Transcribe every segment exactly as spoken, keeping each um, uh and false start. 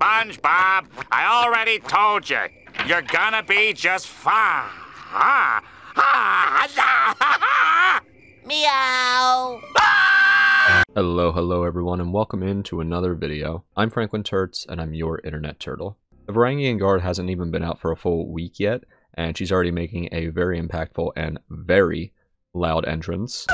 SpongeBob, I already told you. You're gonna be just fine. Ah, ah, ah, ah, ah. Meow. Ah! Hello, hello everyone, and welcome into another video. I'm Franklin Turtz, and I'm your internet turtle. The Varangian Guard hasn't even been out for a full week yet, and she's already making a very impactful and very loud entrance.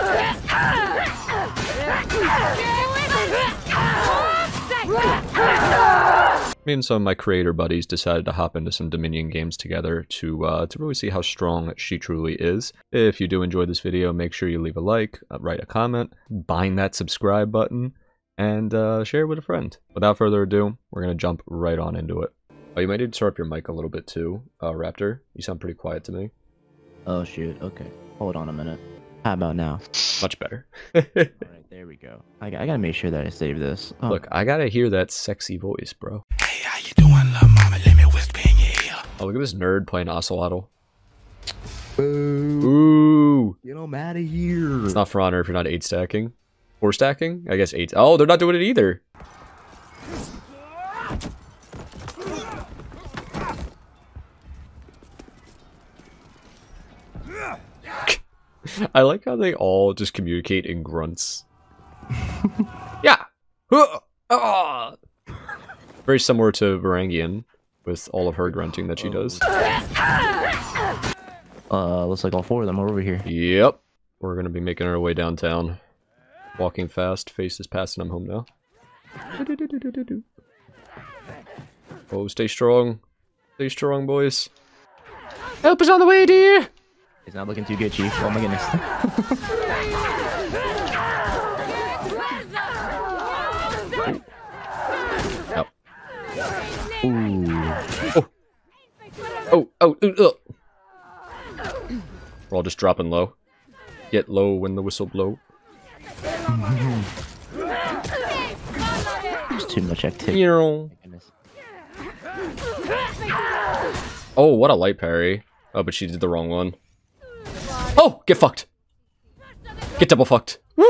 Me and some of my creator buddies decided to hop into some Dominion games together to uh, to really see how strong she truly is. If you do enjoy this video, make sure you leave a like, uh, write a comment, bind that subscribe button, and uh, share it with a friend. Without further ado, we're going to jump right on into it. Oh, you might need to turn up your mic a little bit too, uh, Raptor. You sound pretty quiet to me. Oh shoot, okay. Hold on a minute. How about now? Much better. Alright, there we go. I, I gotta make sure that I save this. Oh. Look, I gotta hear that sexy voice, bro. Hey, how you doing, love mama? Let me whisper in your ear. Oh, look at this nerd playing Ocelotl. Boo. Ooh. Get him out of here. It's not For Honor if you're not eight stacking. Four stacking? I guess eight. Oh, they're not doing it either. I like how they all just communicate in grunts. Yeah! Very similar to Varangian, with all of her grunting that she does. Uh, looks like all four of them are over here. Yep. We're gonna be making our way downtown. Walking fast, face is passing, I'm home now. Oh, stay strong. Stay strong, boys. Help is on the way, dear! It's not looking too good, Chief. Oh my goodness. Oh. Ooh. Oh. Oh. Oh. Ugh. We're all just dropping low. Get low when the whistle blow. There's too much activity. Oh, oh, what a light parry. Oh, but she did the wrong one. Oh, get fucked. Get double fucked. Woo!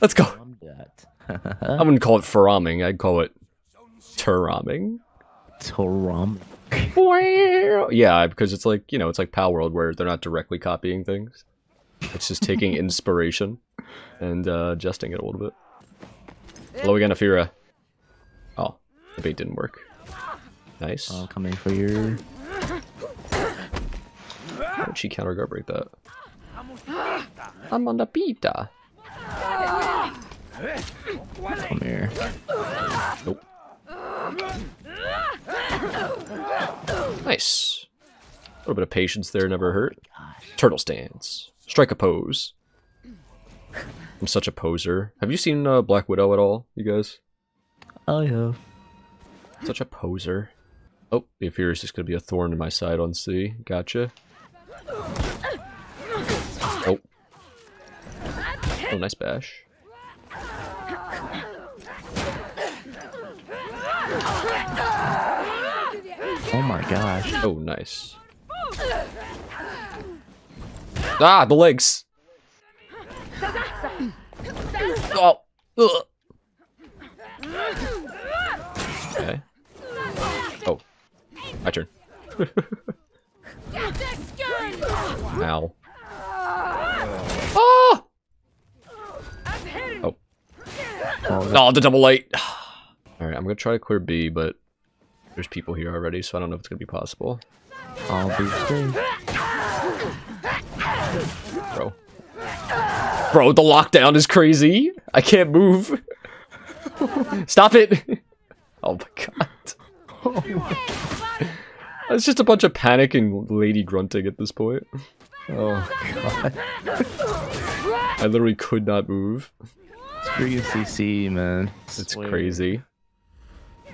Let's go. I wouldn't call it faraming. I'd call it turaming. Turam. Yeah, because it's like, you know, it's like Pal World where they're not directly copying things. It's just taking inspiration and uh, adjusting it a little bit. Hello again, Afira. Oh, the bait didn't work. Nice. I'll come in for your... Why would she counter guard break that? I'm on the pita. Come here. Nope. Nice. A little bit of patience there never hurt. Turtle stance. Strike a pose. I'm such a poser. Have you seen uh, Black Widow at all, you guys? I have. Such a poser. Oh, the Aphereus is just going to be a thorn in my side on C. Gotcha. Oh. Oh, nice bash. Oh my gosh. Oh, nice. Ah, the legs. Oh. Ugh. Okay. Oh. My turn. Ow. Oh! Oh. Oh, the double light. Alright, I'm gonna try to clear B, but there's people here already, so I don't know if it's gonna be possible. I'll be free. Bro. Bro, the lockdown is crazy. I can't move. Stop it. Oh my god. Oh my. It's just a bunch of panicking lady grunting at this point. Oh god. I literally could not move. Screw you, C C, man. It's Sweet. Crazy.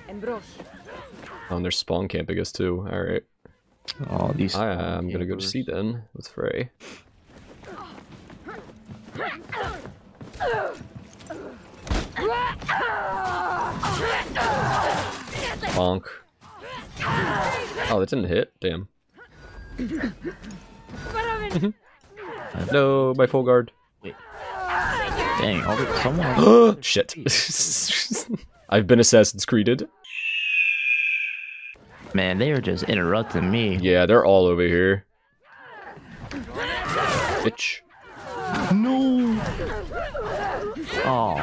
Oh, and they're spawn camping us too. Alright. Oh, these I, I'm gonna go to C then with Frey. Bonk. Oh, that didn't hit. Damn. No, my full guard. Wait. Dang, someone... Shit. I've been Assassin's Creeded. man. They are just interrupting me. Yeah, they're all over here. Bitch. No. Oh.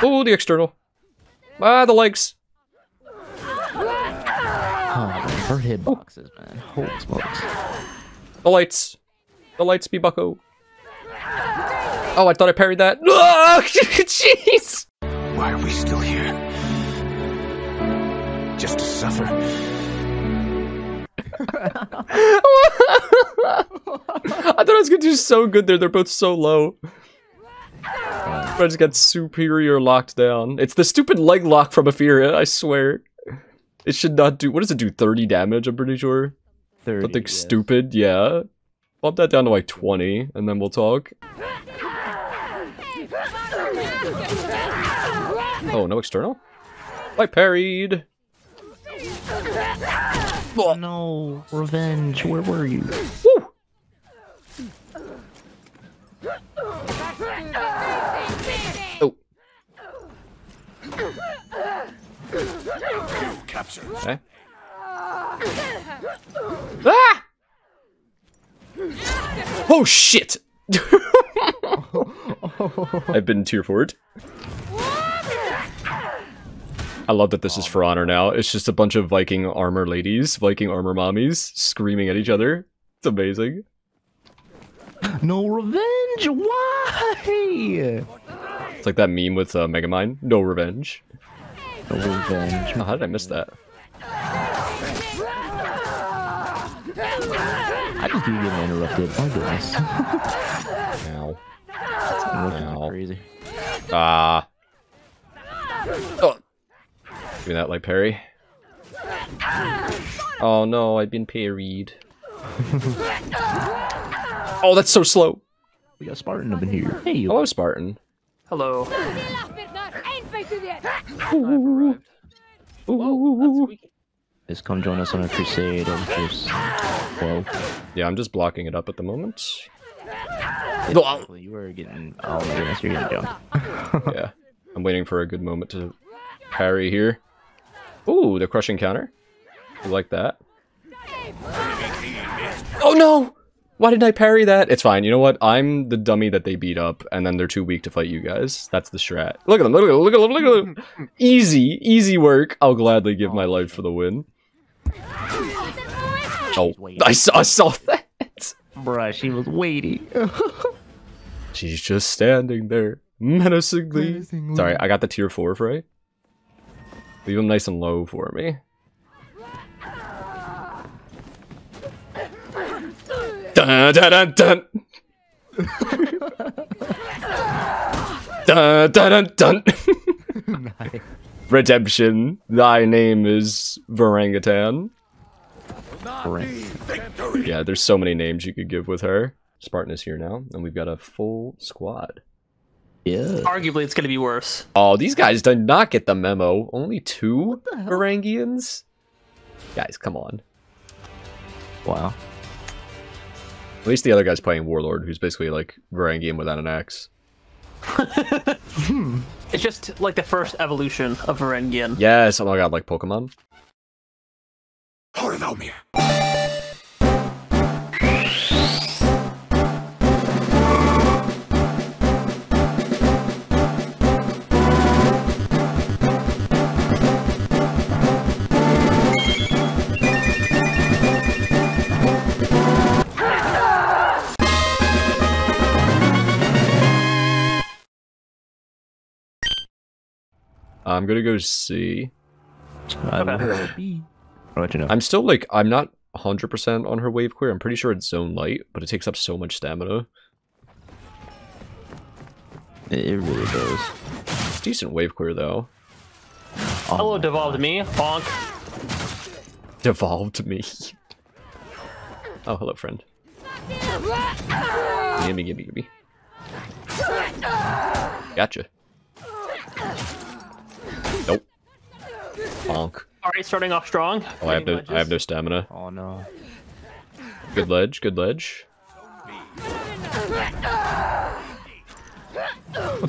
Oh, the external. Ah, the legs. Oh, her hit boxes, oh. man. Holy smokes. The lights. The lights be bucko. Oh, I thought I parried that. Oh, jeez. Why are we still here? Just to suffer. I thought I was gonna do so good there. They're both so low. I just got superior locked down. It's the stupid leg lock from Afira, I swear. It should not do. What does it do? thirty damage, I'm pretty sure. thirty, Something yes. stupid, yeah. Bump that down to like twenty, and then we'll talk. Oh, no external? I parried. Oh no, revenge, where were you? Woo! Oh. Okay. Ah! Oh shit! I've been tier forward. I love that this is For Honor now. It's just a bunch of Viking armor ladies, Viking armor mommies, screaming at each other. It's amazing. No revenge? Why? It's like that meme with uh, Mega Mine. No revenge. No revenge. Oh, how did I miss that? I just do get interrupted by this. Ow. Ow. Crazy. Ah. Uh. Oh. Give me that light parry. Oh no, I've been parried. Oh, that's so slow. We got Spartan up in here. Hey, you. Hello, Spartan. Hello. Ooh. Ooh. Just come join us on a crusade of just. Well, yeah, I'm just blocking it up at the moment. Yeah, you were getting. Oh my goodness, you're getting jumped. Yeah, I'm waiting for a good moment to parry here. Ooh, the crushing counter. You like that? Oh no! Why did I parry that? It's fine. You know what? I'm the dummy that they beat up, and then they're too weak to fight you guys. That's the strat. Look at them! Look at them! Look at them! Look at them! Look at them. Easy, easy work. I'll gladly give my life for the win. Oh, I saw, I saw that. Bruh, she was waiting. She's just standing there menacingly. menacingly. Sorry, I got the tier four fray. Leave them nice and low for me. Dun dun dun dun. Dun dun dun dun. Nice. Redemption. Thy name is Varangatan. Yeah, there's so many names you could give with her. Spartan is here now, and we've got a full squad. Yeah. Arguably, it's going to be worse. Oh, these guys did not get the memo. Only two Varangians? Guys, come on. Wow. At least the other guy's playing Warlord, who's basically like Varangian without an axe. hmm. It's just like the first evolution of Varangian. Yes, oh my god, like Pokemon. I'm gonna go see. I don't know. I'll let you know. I'm still like, I'm not one hundred percent on her wave clear. I'm pretty sure it's zone light, but it takes up so much stamina. It really does. It's decent wave clear though. Oh, hello, devolved God. Me. Bonk. Devolved me. Oh, hello, friend. Gimme, gimme, gimme. Gotcha. Bonk. Alright, starting off strong. Oh, I have no, I have no stamina. Oh no. Good ledge, good ledge. Look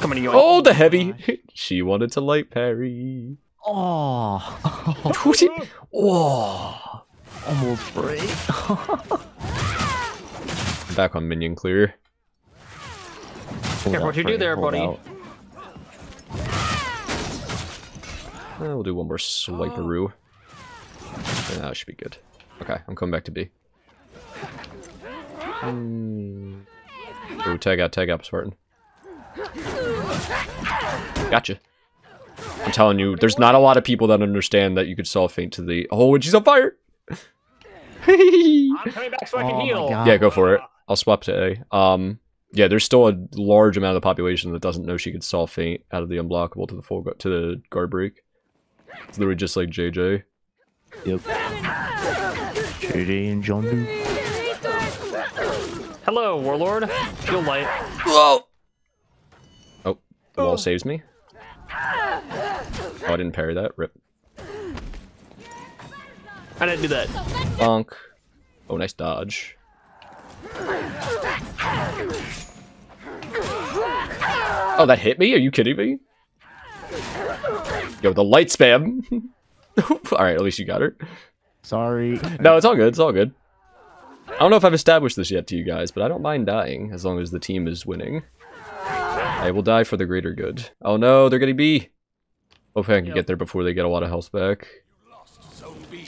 how many. Oh, the heavy. She wanted to light parry. 어. 조심. 와. Almost break. Back on minion clear. Careful what you do there, buddy. Out. We'll do one more swiperoo. Yeah, that should be good. Okay, I'm coming back to B. Um, ooh, tag out, tag out, Spartan. Gotcha. I'm telling you, there's not a lot of people that understand that you could solve faint to the... Oh, and she's on fire! I'm coming back so I can heal. Yeah, go for it. I'll swap to A. Um, yeah, there's still a large amount of the population that doesn't know she could solve faint out of the unblockable to the full to the guard break. It's literally just like J J. Yep. J J and John. Hello, Warlord. Feel light. Whoa. Oh, the wall oh. saves me. Oh, I didn't parry that. Rip. I didn't do that. Bonk. Oh, nice dodge. Oh, that hit me? Are you kidding me? Yo, the light spam. Alright, at least you got her. Sorry. No, it's all good. It's all good. I don't know if I've established this yet to you guys, but I don't mind dying as long as the team is winning. I will die for the greater good. Oh no, they're getting B. Hopefully I can yep. get there before they get a lot of health back.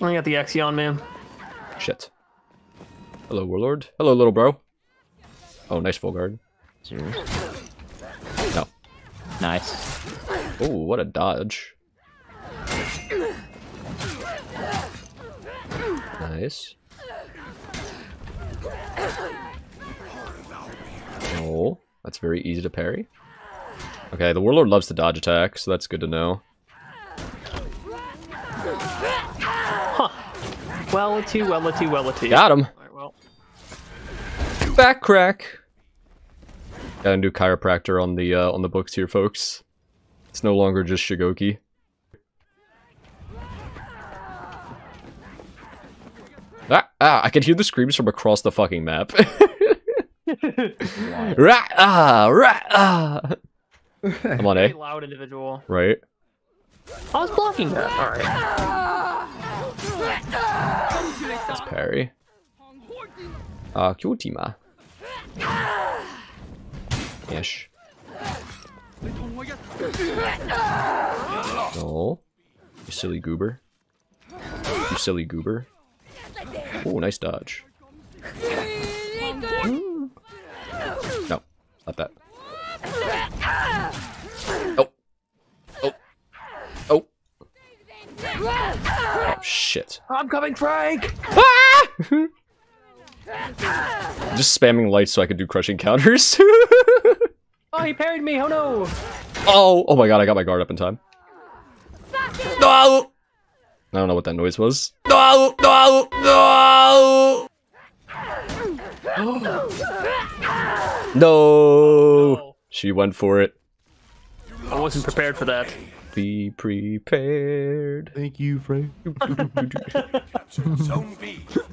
I got the Axion, man. Shit. Hello, Warlord. Hello, little bro. Oh, nice full guard. Zero. No. Nice. Oh, what a dodge. Nice. Oh, that's very easy to parry. Okay, the Warlord loves to dodge attack, so that's good to know. Wellity, wellity, wellity. Got him. Right, well. Back crack. Got a new chiropractor on the uh, on the books here, folks. It's no longer just Shigoki. Ah, ah, I can hear the screams from across the fucking map. Rah, ah, rah, ah. I'm on A. Very loud individual. Right. I was blocking that. All right. Let's parry. Uh, Kyotima. Yes. No. You silly goober. You silly goober. Oh, nice dodge. No, not that. Oh. Oh. Oh. Oh, shit. I'm coming, Frank! Ah! Just spamming lights so I could do crushing counters. Oh, he parried me. Oh, no. Oh, oh my god, I got my guard up in time. No! I don't know what that noise was. No! No! No! Oh. No! She went for it. I wasn't prepared for that. Be prepared. Thank you, Frank.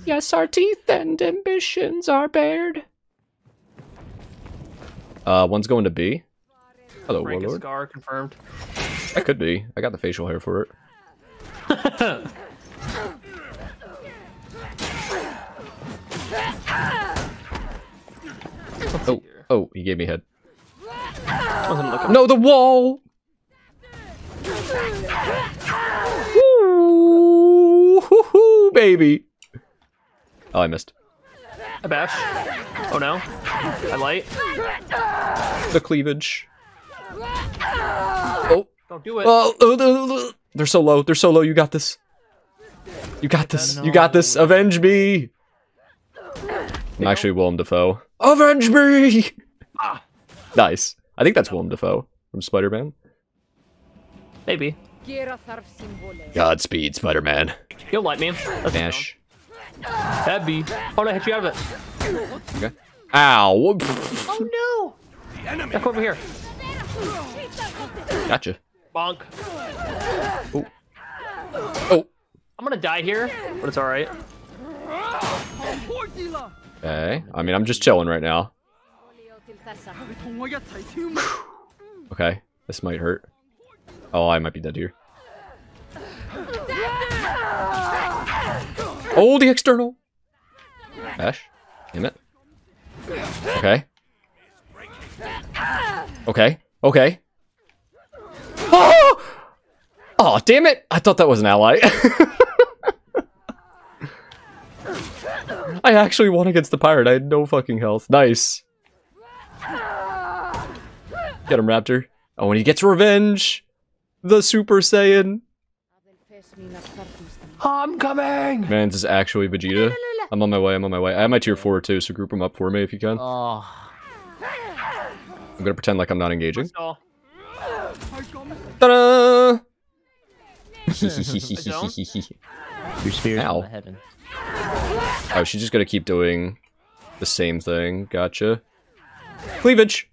Yes, our teeth and ambitions are bared. Uh, one's going to B. Hello, Frank Warlord. Scar confirmed. That could be. I got the facial hair for it. Oh, oh, he gave me head. No, the wall! Woo! Hoo hoo, baby! Oh, I missed. A bash. Oh no. I light. The cleavage. Oh. Don't do it. Oh, they're so low. They're so low. You got this. You got this. You got this. Avenge me! I'm actually Willem Dafoe. Avenge me! Ah. Nice. I think that's Willem Dafoe from Spider-Man. Maybe. Godspeed, Spider-Man. You'll like me. That's Nash. That'd be. Oh, no, I hit you out of it. Okay. Ow. Oh, no. Back over here. Gotcha. Bonk. Oh. Oh. I'm gonna die here, but it's alright. Okay. I mean, I'm just chilling right now. Okay, this might hurt. Oh, I might be dead here. Oh, the external! Dash. Damn it. Okay. Okay. Okay. Oh! Oh, damn it! I thought that was an ally. I actually won against the pirate. I had no fucking health. Nice. Get him, Raptor. Oh, and he gets revenge! The Super Saiyan! I'm coming! Man, this is actually Vegeta. I'm on my way, I'm on my way. I have my tier four too, so group them up for me if you can. Oh. I'm gonna pretend like I'm not engaging. Ta-da! Your spear out of heaven. Oh, she's just gonna keep doing the same thing. Gotcha. Cleavage!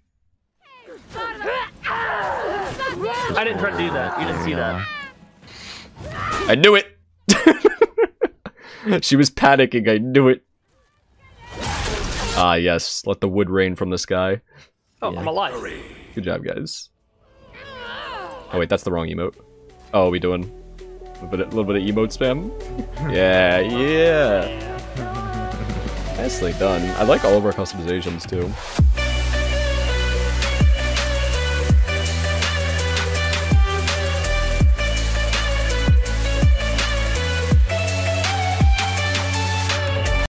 I didn't try to do that. You didn't see that. I knew it! She was panicking, I knew it. Ah, yes. Let the wood rain from the sky. Oh, yeah. I'm alive. Good job, guys. Oh, wait, that's the wrong emote. Oh, are we doing a bit, a little bit of emote spam? Yeah, yeah. Nicely done. I like all of our customizations, too.